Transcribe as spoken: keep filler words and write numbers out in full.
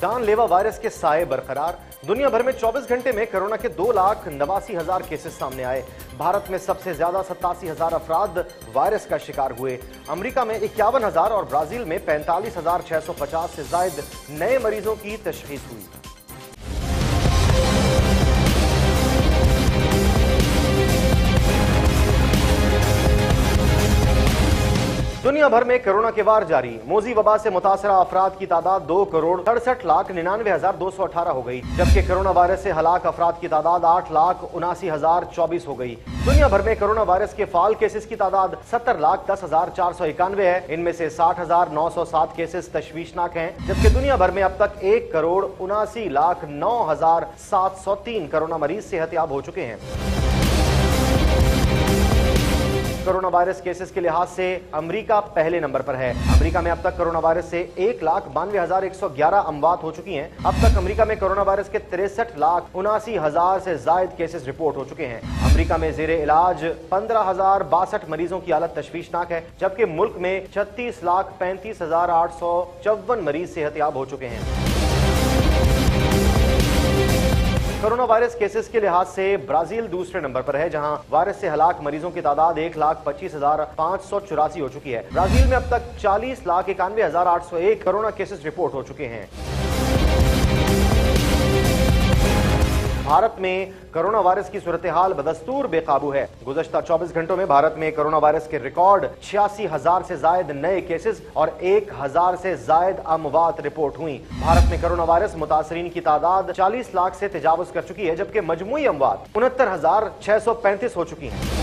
जानलेवा वायरस के साए बरकरार। दुनिया भर में चौबीस घंटे में कोरोना के दो लाख नवासी हजार केसेस सामने आए। भारत में सबसे ज्यादा सतासी हजार अफराद वायरस का शिकार हुए। अमेरिका में इक्यावन हजार और ब्राजील में पैंतालीस हजार छह सौ पचास से ज्यादा नए मरीजों की तशखीस हुई। दुनिया भर में कोरोना के वार जारी। मोजी वबा से मुतासरा अफराद की तादाद दो करोड़ सड़सठ लाख निन्यानवे हजार दो सौ अठारह हो गई, जबकि कोरोना वायरस से हलाक अफराद की तादाद आठ लाख उनासी हजार चौबीस हो गई। दुनिया भर में कोरोना वायरस के फाल केसेस की तादाद सत्तर लाख दस हजार चार सौ इक्यानवे है। इनमें से साठ हजार नौ सौ सात केसेस तशवीशनाक हैं, जबकि दुनिया भर में अब तक एक करोड़ उनासी लाख नौ हजार सात सौ तीन कोरोना मरीज सेहतयाब हो चुके हैं। कोरोना वायरस केसेस के लिहाज से अमेरिका पहले नंबर पर है। अमेरिका में अब तक कोरोना वायरस से एक लाख बानवे हजार एक सौ ग्यारह अमवात हो चुकी हैं। अब तक अमेरिका में कोरोना वायरस के तिरसठ लाख उनासी हजार से ज्यादा केसेस रिपोर्ट हो चुके हैं। अमेरिका में जेरे इलाज पंद्रह हजार बासठ मरीजों की हालत तशवीशनाक है, जबकि मुल्क में छत्तीस लाख पैंतीस हजार आठ सौ चौवन मरीज सेहतयाब हो चुके हैं। कोरोना वायरस केसेस के लिहाज से ब्राजील दूसरे नंबर पर है, जहां वायरस से हलाक मरीजों की तादाद एक लाख पच्चीस हजार पाँच सौ चौरासी हो चुकी है। ब्राजील में अब तक चालीस लाख इक्यानवे हजार आठ सौ एक कोरोना केसेस रिपोर्ट हो चुके हैं। भारत में कोरोना वायरस की सूरत हाल बदस्तूर बेकाबू है। गुज़श्ता चौबीस घंटों में भारत में कोरोना वायरस के रिकॉर्ड छियासी हजार से ज्यादा नए केसेस और एक हजार से ज्यादा अमवात रिपोर्ट हुई। भारत में कोरोना वायरस मुतासरीन की तादाद चालीस लाख से तजावुज कर चुकी है, जबकि मजमूई अमवात उनहत्तर हजार छह सौ पैंतीस हो चुकी है।